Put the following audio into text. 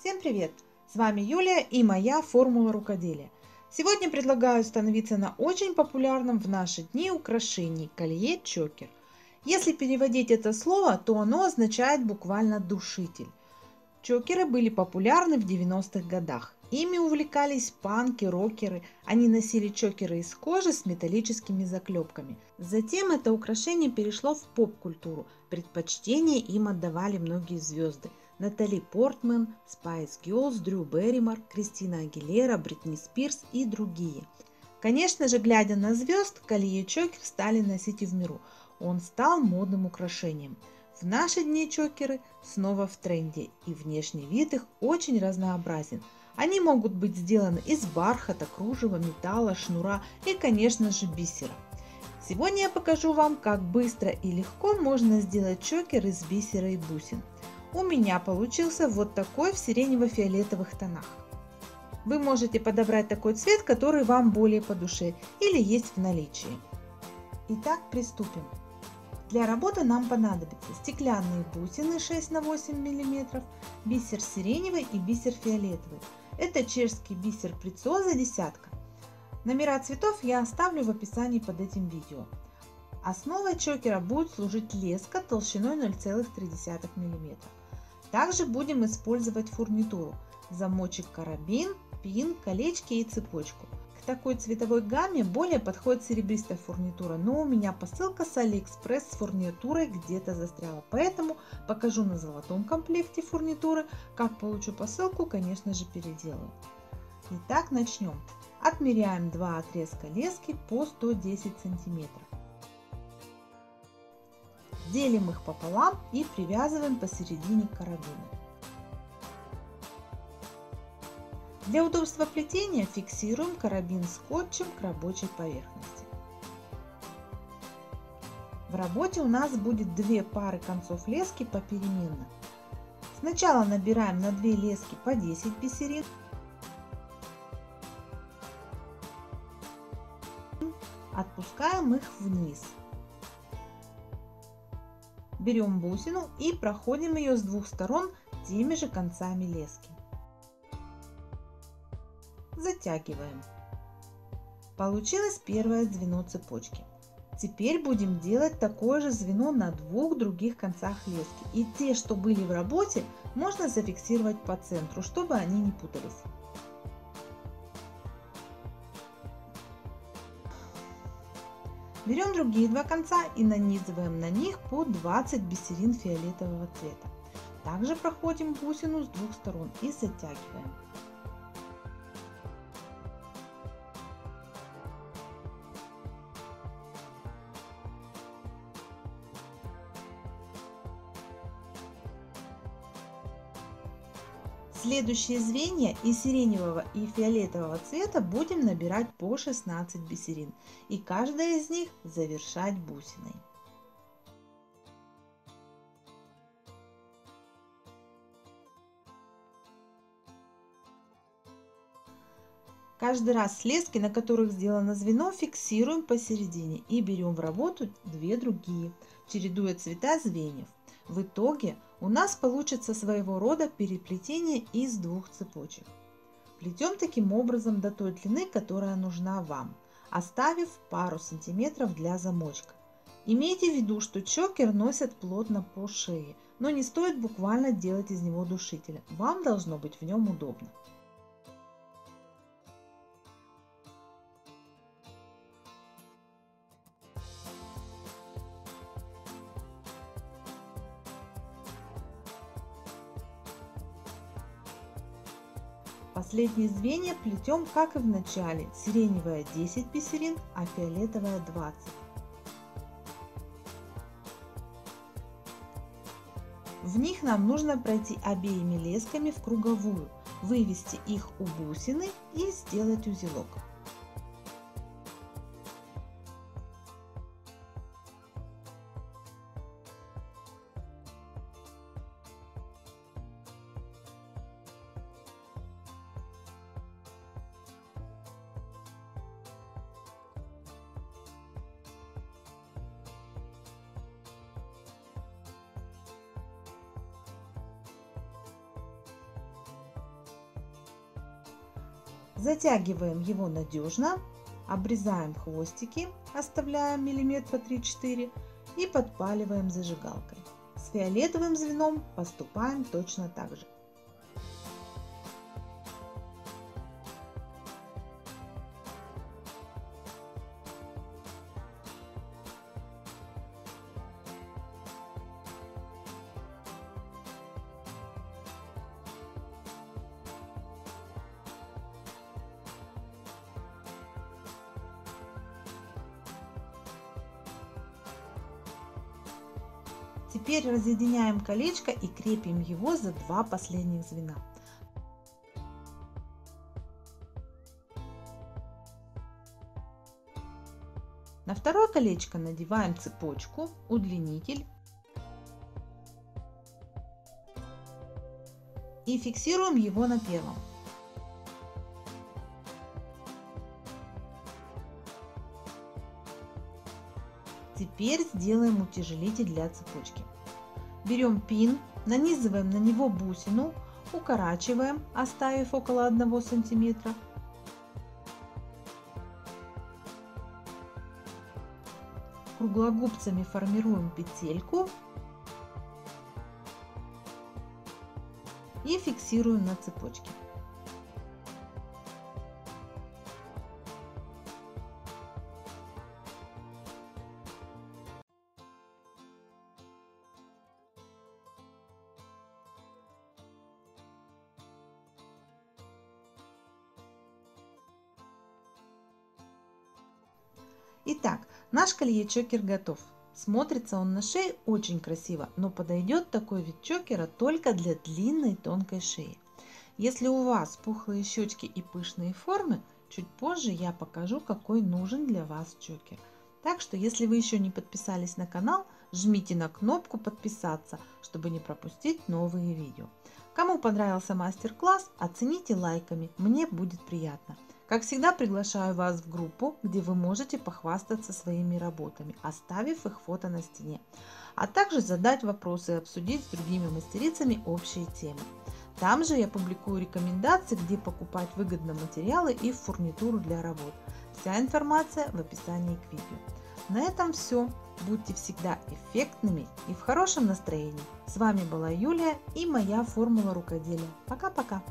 Всем привет! С вами Юлия и моя формула рукоделия. Сегодня предлагаю остановиться на очень популярном в наши дни украшении колье чокер. Если переводить это слово, то оно означает буквально душитель. Чокеры были популярны в 90-х годах. Ими увлекались панки, рокеры. Они носили чокеры из кожи с металлическими заклепками. Затем это украшение перешло в поп-культуру. Предпочтение им отдавали многие звезды. Натали Портман, Спайс Гёрлз, Дрю Берримор, Кристина Агилера, Бритни Спирс и другие. Конечно же, глядя на звезд, колье чокер стали носить и в миру. Он стал модным украшением. В наши дни чокеры снова в тренде, и внешний вид их очень разнообразен. Они могут быть сделаны из бархата, кружева, металла, шнура и, конечно же, бисера. Сегодня я покажу вам, как быстро и легко можно сделать чокер из бисера и бусин. У меня получился вот такой в сиренево-фиолетовых тонах. Вы можете подобрать такой цвет, который вам более по душе или есть в наличии. Итак, приступим. Для работы нам понадобятся стеклянные бусины 6 на 8 мм, бисер сиреневый и бисер фиолетовый. Это чешский бисер Preciosa десятка. Номера цветов я оставлю в описании под этим видео. Основой чокера будет служить леска толщиной 0,3 мм. Также будем использовать фурнитуру, замочек, карабин, пин, колечки и цепочку. К такой цветовой гамме более подходит серебристая фурнитура, но у меня посылка с AliExpress с фурнитурой где-то застряла, поэтому покажу на золотом комплекте фурнитуры, как получу посылку, конечно же, переделаю. Итак, начнем. Отмеряем 2 отрезка лески по 110 см. Делим их пополам и привязываем посередине карабина. Для удобства плетения фиксируем карабин скотчем к рабочей поверхности. В работе у нас будет 2 пары концов лески попеременно. Сначала набираем на 2 лески по 10 бисерин. Отпускаем их вниз. Берем бусину и проходим ее с двух сторон теми же концами лески. Затягиваем. Получилось первое звено цепочки. Теперь будем делать такое же звено на 2 других концах лески. И те, что были в работе, можно зафиксировать по центру, чтобы они не путались. Берем другие 2 конца и нанизываем на них по 20 бисерин фиолетового цвета. Также проходим бусину с двух сторон и затягиваем. Следующие звенья из сиреневого и фиолетового цвета будем набирать по 16 бисерин, и каждая из них завершать бусиной. Каждый раз лески, на которых сделано звено, фиксируем посередине и берем в работу 2 другие, чередуя цвета звеньев. В итоге у нас получится своего рода переплетение из 2 цепочек. Плетем таким образом до той длины, которая нужна вам, оставив пару сантиметров для замочка. Имейте в виду, что чокер носят плотно по шее, но не стоит буквально делать из него душителя, вам должно быть в нем удобно. Последние звенья плетем, как и в начале, сиреневая 10 бисерин, а фиолетовая 20. В них нам нужно пройти обеими лесками в круговую, вывести их у бусины и сделать узелок. Затягиваем его надежно, обрезаем хвостики, оставляем миллиметр по 3-4 и подпаливаем зажигалкой. С фиолетовым звеном поступаем точно так же. Теперь разъединяем колечко и крепим его за два последних звена. На второе колечко надеваем цепочку, удлинитель и фиксируем его на первом. Теперь сделаем утяжелитель для цепочки. Берем пин, нанизываем на него бусину, укорачиваем, оставив около 1 сантиметра. Круглогубцами формируем петельку и фиксируем на цепочке. Итак, наш колье-чокер готов. Смотрится он на шее очень красиво, но подойдет такой вид чокера только для длинной тонкой шеи. Если у вас пухлые щечки и пышные формы, чуть позже я покажу, какой нужен для вас чокер. Так что, если вы еще не подписались на канал, жмите на кнопку «Подписаться», чтобы не пропустить новые видео. Кому понравился мастер-класс, оцените лайками, мне будет приятно. Как всегда, приглашаю вас в группу, где вы можете похвастаться своими работами, оставив их фото на стене, а также задать вопросы и обсудить с другими мастерицами общие темы. Там же я публикую рекомендации, где покупать выгодно материалы и фурнитуру для работ. Вся информация в описании к видео. На этом все. Будьте всегда эффектными и в хорошем настроении. С вами была Юлия и моя формула рукоделия. Пока-пока!